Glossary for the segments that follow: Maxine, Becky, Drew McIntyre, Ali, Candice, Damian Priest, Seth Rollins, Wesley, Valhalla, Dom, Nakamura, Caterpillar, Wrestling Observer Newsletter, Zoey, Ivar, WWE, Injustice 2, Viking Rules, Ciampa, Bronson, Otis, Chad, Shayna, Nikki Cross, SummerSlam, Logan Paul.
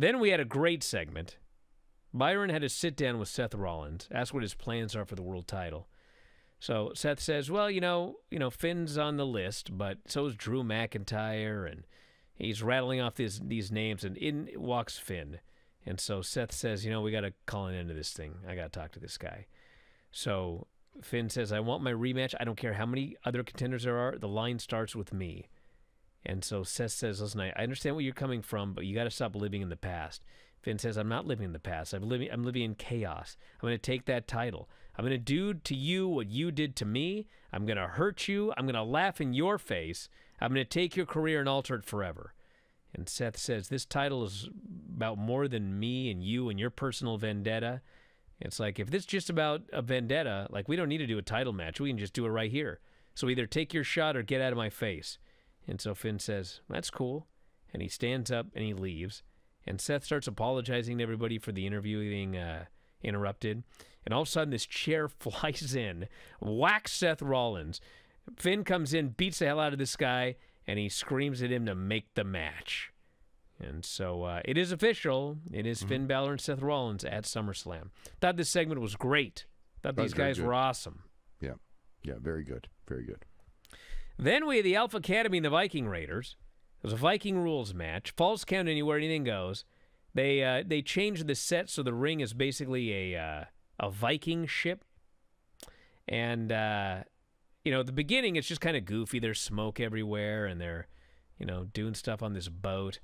Then we had a great segment. Byron had a sit-down with Seth Rollins, asked what his plans are for the world title. So Seth says, well, you know, Finn's on the list, but so is Drew McIntyre, and he's rattling off these names, and in walks Finn. And so Seth says, you know, we got to call an end to this thing. I got to talk to this guy. So Finn says, I want my rematch. I don't care how many other contenders there are. The line starts with me. And so Seth says, listen, I understand where you're coming from, but you got to stop living in the past. Finn says, I'm not living in the past. I'm living in chaos. I'm going to take that title. I'm going to do to you what you did to me. I'm going to hurt you. I'm going to laugh in your face. I'm going to take your career and alter it forever. And Seth says, this title is about more than me and you and your personal vendetta. It's like, if this is just about a vendetta, like, we don't need to do a title match. We can just do it right here. So either take your shot or get out of my face. And so Finn says, that's cool. And he stands up and he leaves. And Seth starts apologizing to everybody for the interview being interrupted. And all of a sudden, this chair flies in, whacks Seth Rollins. Finn comes in, beats the hell out of this guy, and he screams at him to make the match. And so it is official. It is Finn Balor and Seth Rollins at SummerSlam. Thought this segment was great. Thought these guys were awesome. Yeah. Yeah, very good. Very good. Then we had the Alpha Academy and the Viking Raiders. It was a Viking rules match. Falls count anywhere, anything goes. They changed the set so the ring is basically a Viking ship. And, you know, at the beginning, it's just kind of goofy. There's smoke everywhere, and they're, you know, doing stuff on this boat.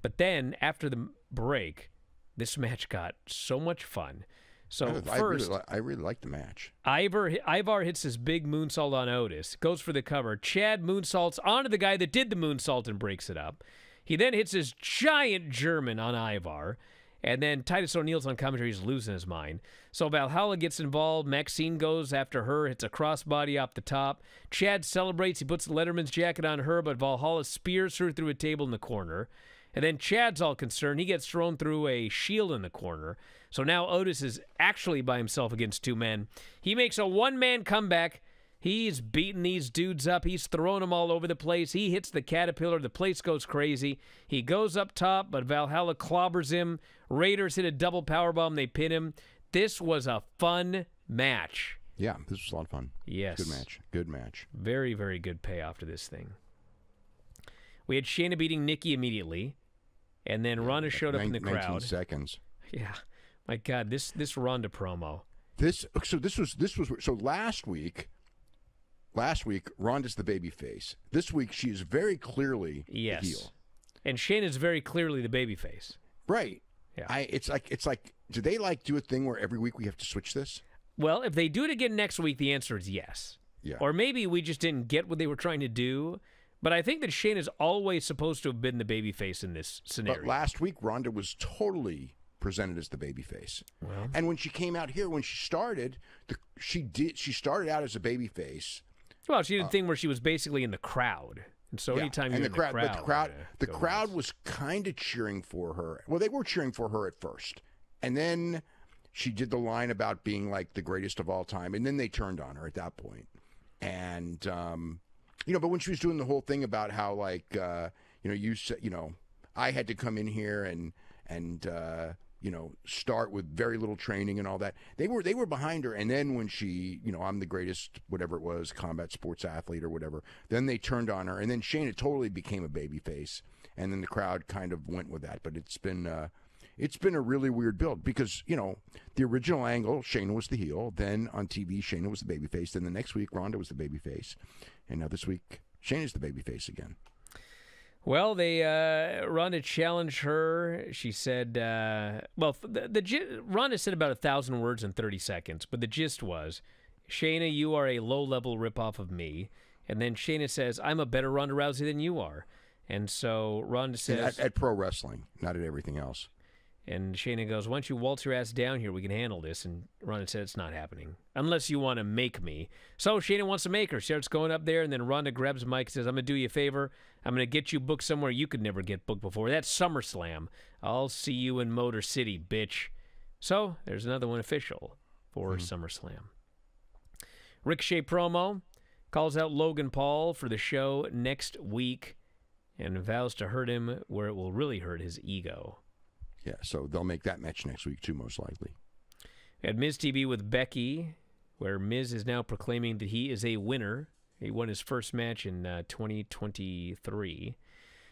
But then, after the break, this match got so much fun. So first, I really like the match. Ivar hits his big moonsault on Otis, goes for the cover. Chad moonsaults onto the guy that did the moonsault and breaks it up. He then hits his giant German on Ivar. And then Titus O'Neil's on commentary. He's losing his mind. So Valhalla gets involved. Maxine goes after her. Hits a crossbody off the top. Chad celebrates. He puts Letterman's jacket on her, but Valhalla spears her through a table in the corner. And then Chad's all concerned. He gets thrown through a shield in the corner. So now Otis is actually by himself against two men. He makes a one-man comeback. He's beating these dudes up. He's throwing them all over the place. He hits the Caterpillar. The place goes crazy. He goes up top, but Valhalla clobbers him. Raiders hit a double powerbomb. They pin him. This was a fun match. Yeah, this was a lot of fun. Yes. Good match. Good match. Very, very good payoff to this thing. We had Shayna beating Nikki immediately, and then Ronda showed up in the crowd. 19 seconds. Yeah. My God, this Ronda promo. So last week... Last week, Ronda's the baby face. This week, she is very clearly the heel. And Shayna's very clearly the baby face. Right. Yeah. It's like, do they like do a thing where every week we have to switch this? Well, if they do it again next week, the answer is yes. Yeah. Or maybe we just didn't get what they were trying to do. But I think that Shayna's always supposed to have been the baby face in this scenario. But last week, Ronda was totally presented as the baby face. Well. And when she came out here, when she started, she started out as a baby face. Well, she did a thing where she was basically in the crowd. And so anytime you're in the crowd was kind of cheering for her. Well, they were cheering for her at first. And then she did the line about being like the greatest of all time. And then they turned on her at that point. And, you know, but when she was doing the whole thing about how, like, you know, you said, you know, I had to come in here and you know, start with very little training and all that. They were behind her, and then when she, you know, I'm the greatest, whatever it was, combat sports athlete or whatever, then they turned on her, and then Shayna totally became a babyface, and then the crowd kind of went with that. But it's been a really weird build because, you know, the original angle, Shayna was the heel, then on TV, Shayna was the babyface, then the next week, Ronda was the babyface, and now this week, Shayna's the babyface again. Well, Ronda challenged her. She said, well, Ronda said about 1,000 words in 30 seconds, but the gist was, Shayna, you are a low-level ripoff of me. And then Shayna says, I'm a better Ronda Rousey than you are. And so Ronda says... At pro wrestling, not at everything else. And Shayna goes, why don't you waltz your ass down here? We can handle this. And Ronda said, it's not happening. Unless you want to make me. So Shayna wants to make her. She starts going up there, and then Ronda grabs Mike and says, I'm going to do you a favor. I'm going to get you booked somewhere you could never get booked before. That's SummerSlam. I'll see you in Motor City, bitch. So there's another one official for SummerSlam. Ricochet promo calls out Logan Paul for the show next week and vows to hurt him where it will really hurt his ego. Yeah, so they'll make that match next week, too, most likely. We had Miz TV with Becky, where Miz is now proclaiming that he is a winner. He won his first match in 2023.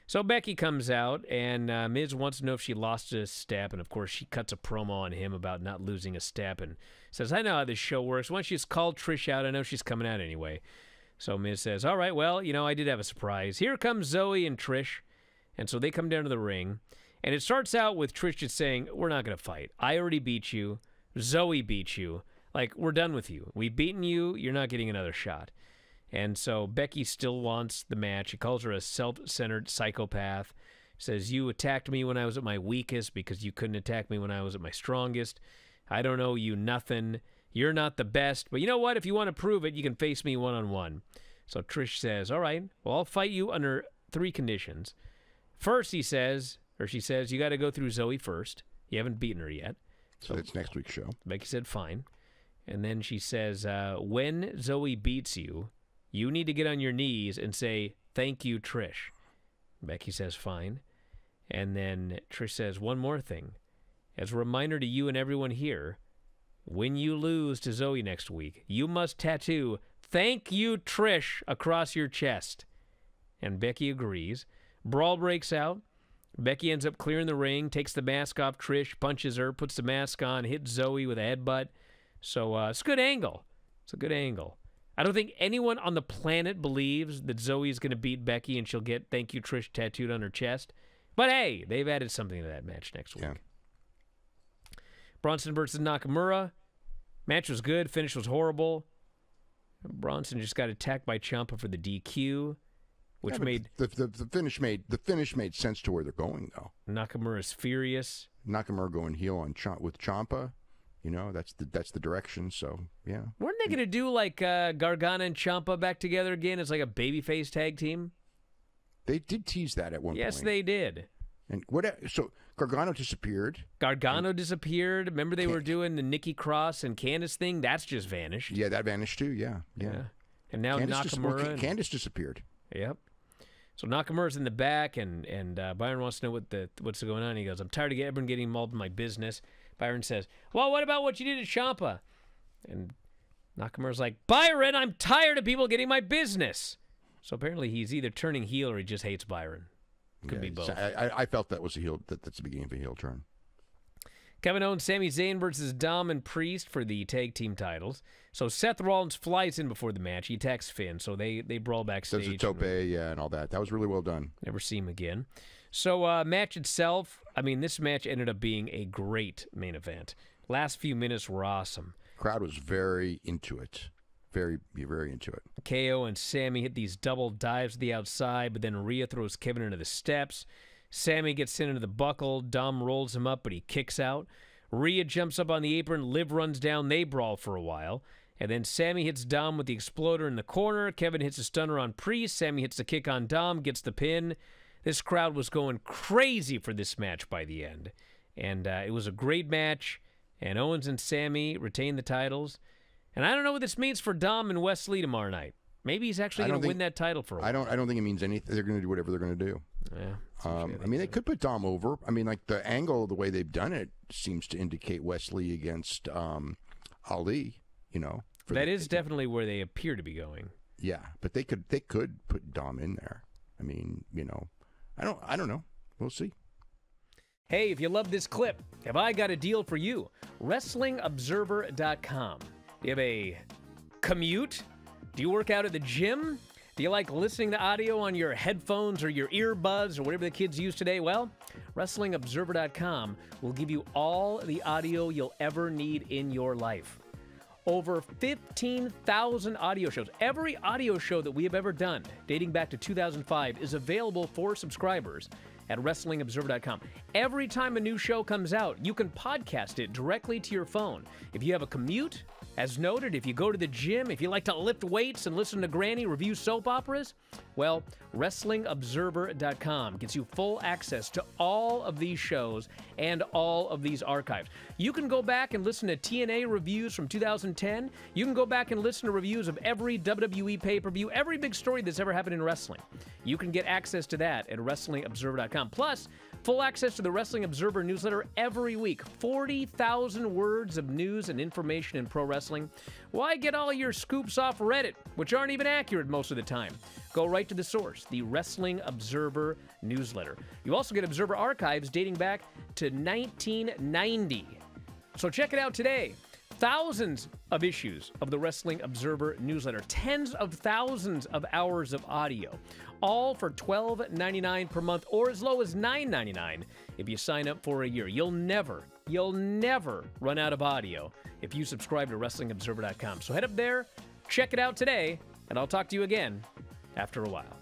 So Becky comes out, and Miz wants to know if she lost a step, and of course she cuts a promo on him about not losing a step and says, I know how this show works. Once she's called Trish out, I know she's coming out anyway. So Miz says, all right, well, you know, I did have a surprise. Here comes Zoey and Trish, and so they come down to the ring, and it starts out with Trish just saying, we're not going to fight. I already beat you. Zoey beat you. Like, we're done with you. We've beaten you. You're not getting another shot. And so Becky still wants the match. She calls her a self-centered psychopath. Says, you attacked me when I was at my weakest because you couldn't attack me when I was at my strongest. I don't owe you nothing. You're not the best. But you know what? If you want to prove it, you can face me one-on-one. So Trish says, all right, well, I'll fight you under 3 conditions. First, he says, or she says, you got to go through Zoey first. You haven't beaten her yet. So that's next week's show. Becky said, fine. And then she says, when Zoey beats you, you need to get on your knees and say, thank you, Trish. Becky says, fine. And then Trish says, one more thing. As a reminder to you and everyone here, when you lose to Zoey next week, you must tattoo, thank you, Trish, across your chest. And Becky agrees. Brawl breaks out. Becky ends up clearing the ring, takes the mask off Trish, punches her, puts the mask on, hits Zoey with a headbutt. So it's a good angle. It's a good angle. I don't think anyone on the planet believes that Zoey's going to beat Becky and she'll get Thank You Trish tattooed on her chest. But hey, they've added something to that match next week. Yeah. Bronson versus Nakamura. Match was good. Finish was horrible. Bronson just got attacked by Ciampa for the DQ, which made the finish made sense to where they're going though. Nakamura's furious. Nakamura going heel on with Ciampa. You know, that's the direction, so, yeah. Weren't they going to do, like, Gargano and Ciampa back together again as, like, a babyface tag team? They did tease that at one point. Yes, they did. And so, Gargano disappeared. Gargano disappeared. Remember they were doing the Nikki Cross and Candice thing? That's just vanished. Yeah, that vanished, too, yeah. And now Candice Nakamura. Candice disappeared. Yep. So Nakamura's in the back, and Byron wants to know what's going on. He goes, I'm tired of everyone getting involved in my business. Byron says, well, what about what you did at Ciampa? And Nakamura's like, Byron, I'm tired of people getting my business. So apparently he's either turning heel or he just hates Byron. Could be both. I felt that was a heel. That's the beginning of a heel turn. Kevin Owens, Sami Zayn versus Dom and Priest for the tag team titles. So Seth Rollins flies in before the match. He attacks Finn, so they brawl backstage. There's a tope and all that. That was really well done. Never see him again. So match itself, I mean, this match ended up being a great main event. Last few minutes were awesome. Crowd was very into it. Very into it. KO and Sami hit these double dives to the outside, but then Rhea throws Kevin into the steps. Sami gets sent into the buckle. Dom rolls him up, but he kicks out. Rhea jumps up on the apron. Liv runs down. They brawl for a while. And then Sami hits Dom with the exploder in the corner. Kevin hits a stunner on Priest. Sami hits the kick on Dom, gets the pin. This crowd was going crazy for this match by the end. And it was a great match. And Owens and Sami retain the titles. And I don't know what this means for Dom and Wesley tomorrow night. Maybe he's actually going to win that title for a while. I don't think it means anything. They're going to do whatever they're going to do. Yeah. I mean, they could put Dom over. I mean, like, the angle, the way they've done it, seems to indicate Wesley against Ali. You know, that is definitely where they appear to be going. Yeah, but they could put Dom in there. I mean, you know, I don't know. We'll see. Hey, if you love this clip, have I got a deal for you? WrestlingObserver.com. Do you have a commute? Do you work out at the gym? Do you like listening to audio on your headphones or your earbuds or whatever the kids use today? Well, WrestlingObserver.com will give you all the audio you'll ever need in your life. Over 15,000 audio shows. Every audio show that we have ever done, dating back to 2005, is available for subscribers at WrestlingObserver.com. Every time a new show comes out, you can podcast it directly to your phone. If you have a commute, as noted, if you go to the gym, if you like to lift weights and listen to Granny review soap operas, well, WrestlingObserver.com gets you full access to all of these shows and all of these archives. You can go back and listen to TNA reviews from 2010. You can go back and listen to reviews of every WWE pay-per-view, every big story that's ever happened in wrestling. You can get access to that at WrestlingObserver.com. Plus, Full access to the Wrestling Observer newsletter every week. 40,000 words of news and information in pro wrestling. Why get all your scoops off Reddit, which aren't even accurate most of the time? Go right to the source, the Wrestling Observer newsletter. You also get Observer archives dating back to 1990. So check it out today. Thousands of issues of the Wrestling Observer newsletter. Tens of thousands of hours of audio. All for $12.99 per month or as low as $9.99 if you sign up for a year. You'll never run out of audio if you subscribe to WrestlingObserver.com. So head up there, check it out today, and I'll talk to you again after a while.